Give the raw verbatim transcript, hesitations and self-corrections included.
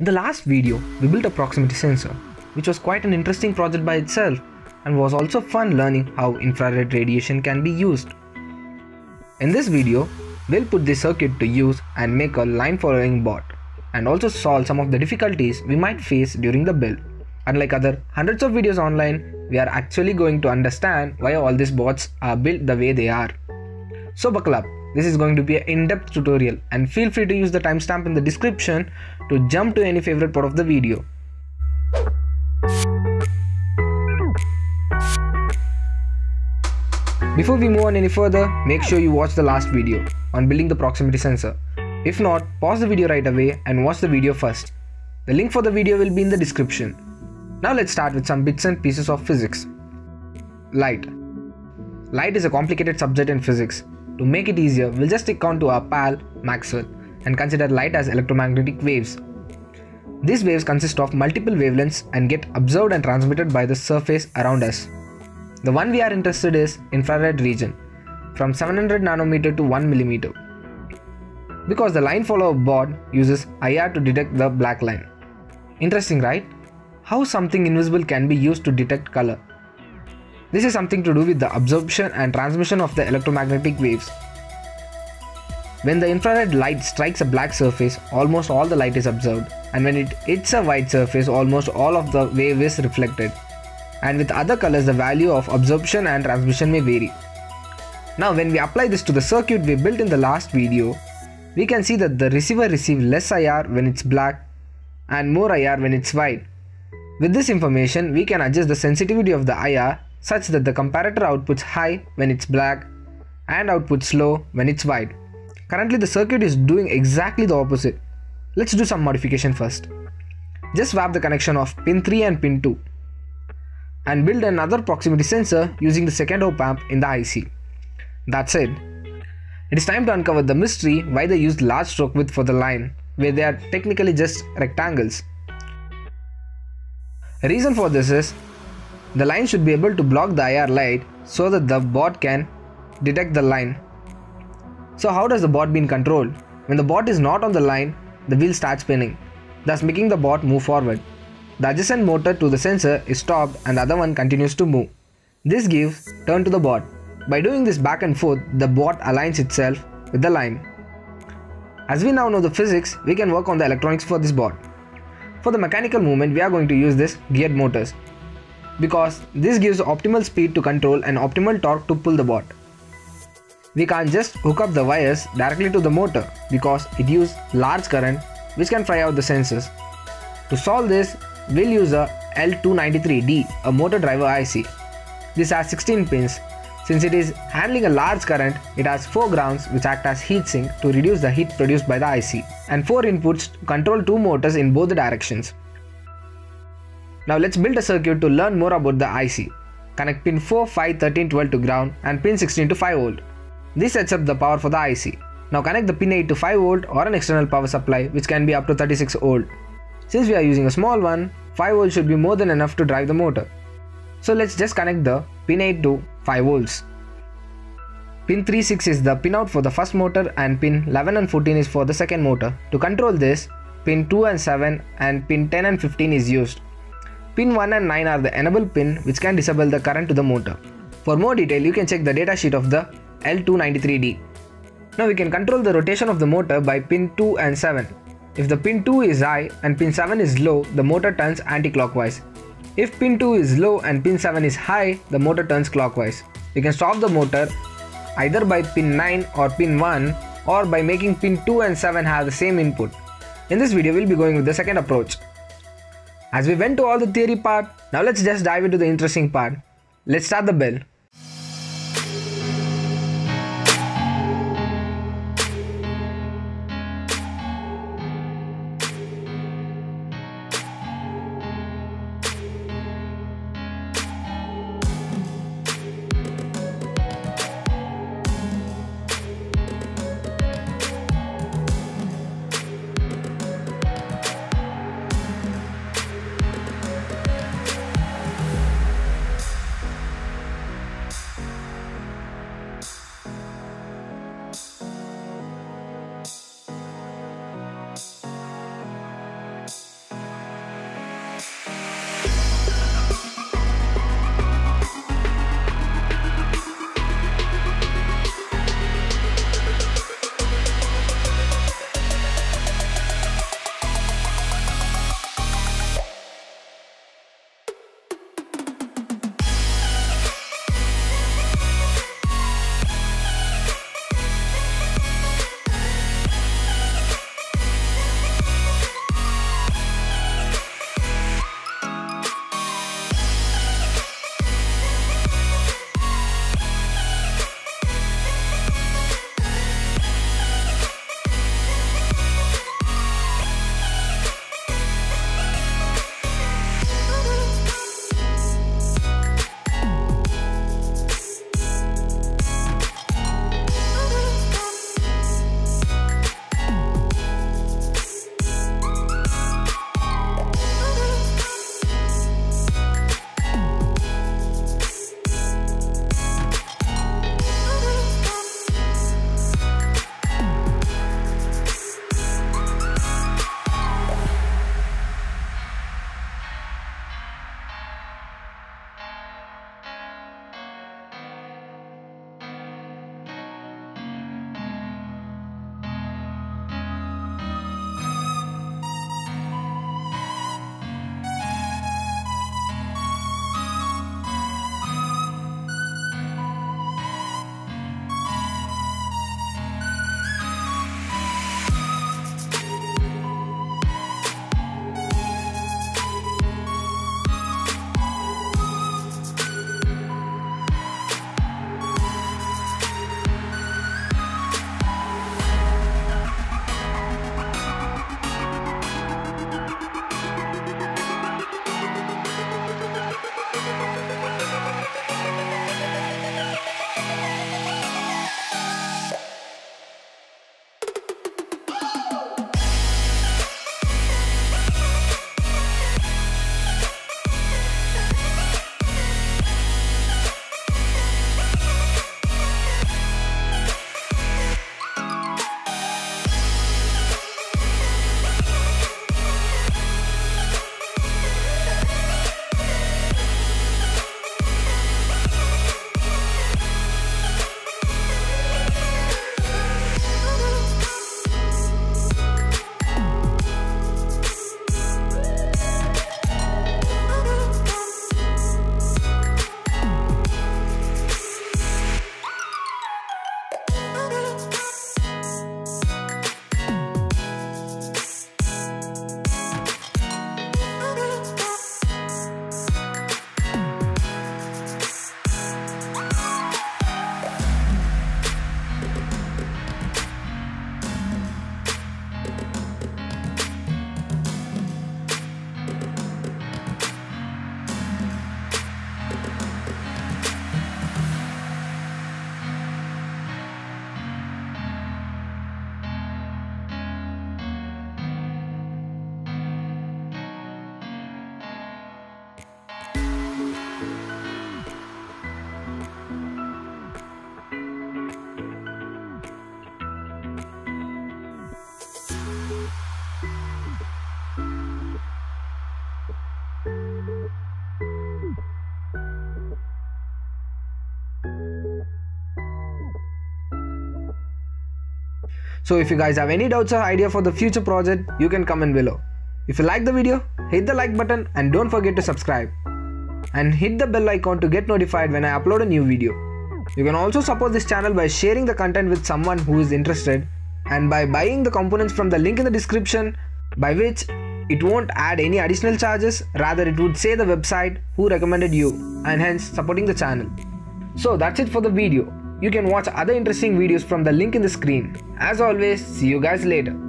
In the last video, we built a proximity sensor, which was quite an interesting project by itself and was also fun learning how infrared radiation can be used. In this video, we'll put this circuit to use and make a line following bot and also solve some of the difficulties we might face during the build. Unlike other hundreds of videos online, we are actually going to understand why all these bots are built the way they are. So buckle up. This is going to be an in-depth tutorial and feel free to use the timestamp in the description to jump to any favorite part of the video. Before we move on any further, make sure you watch the last video on building the proximity sensor. If not, pause the video right away and watch the video first. The link for the video will be in the description. Now let's start with some bits and pieces of physics. Light. Light is a complicated subject in physics. To make it easier, we'll just stick on to our pal Maxwell and consider light as electromagnetic waves. These waves consist of multiple wavelengths and get observed and transmitted by the surface around us. The one we are interested in is infrared region, from seven hundred nanometer to one millimeter. Because the line follower bot uses I R to detect the black line. Interesting, right? How something invisible can be used to detect color. This is something to do with the absorption and transmission of the electromagnetic waves. When the infrared light strikes a black surface, almost all the light is observed, and when it hits a white surface, almost all of the wave is reflected. And with other colors, the value of absorption and transmission may vary. Now when we apply this to the circuit we built in the last video, we can see that the receiver receives less I R when it's black and more I R when it's white. With this information, we can adjust the sensitivity of the I R such that the comparator outputs high when it's black and outputs low when it's white. Currently the circuit is doing exactly the opposite. Let's do some modification first. Just swap the connection of pin three and pin two and build another proximity sensor using the second op-amp in the I C. That's it. It is time to uncover the mystery why they used large stroke width for the line where they are technically just rectangles. The reason for this is the line should be able to block the I R light so that the bot can detect the line. So how does the bot be in control? When the bot is not on the line, the wheel starts spinning, thus making the bot move forward. The adjacent motor to the sensor is stopped and the other one continues to move. This gives turn to the bot. By doing this back and forth, the bot aligns itself with the line. As we now know the physics, we can work on the electronics for this bot. For the mechanical movement, we are going to use this geared motors, because this gives optimal speed to control and optimal torque to pull the bot. We can't just hook up the wires directly to the motor because it uses large current which can fry out the sensors. To solve this, we'll use a L two ninety-three D, a motor driver I C. This has sixteen pins. Since it is handling a large current, it has four grounds which act as heat sink to reduce the heat produced by the I C, and four inputs to control two motors in both the directions. Now let's build a circuit to learn more about the I C. Connect pin four, five, thirteen, twelve to ground and pin sixteen to five volt. This sets up the power for the I C. Now connect the pin eight to five volt or an external power supply which can be up to thirty-six volt. Since we are using a small one, five volt should be more than enough to drive the motor. So let's just connect the pin eight to five volts. Pin three, six is the pin out for the first motor and pin eleven and fourteen is for the second motor. To control this, pin two and seven and pin ten and fifteen is used. Pin one and nine are the enable pin which can disable the current to the motor. For more detail, you can check the datasheet of the L two ninety-three D. Now we can control the rotation of the motor by pin two and seven. If the pin two is high and pin seven is low, the motor turns anti-clockwise. If pin two is low and pin seven is high, the motor turns clockwise. We can stop the motor either by pin nine or pin one or by making pin two and seven have the same input. In this video, we'll be going with the second approach. As we went to all the theory part, now let's just dive into the interesting part. Let's start the build. So if you guys have any doubts or idea for the future project, you can comment below. If you like the video, hit the like button and don't forget to subscribe. And hit the bell icon to get notified when I upload a new video. You can also support this channel by sharing the content with someone who is interested and by buying the components from the link in the description, by which it won't add any additional charges, rather it would say the website who recommended you and hence supporting the channel. So that's it for the video. You can watch other interesting videos from the link in the screen. As always, see you guys later.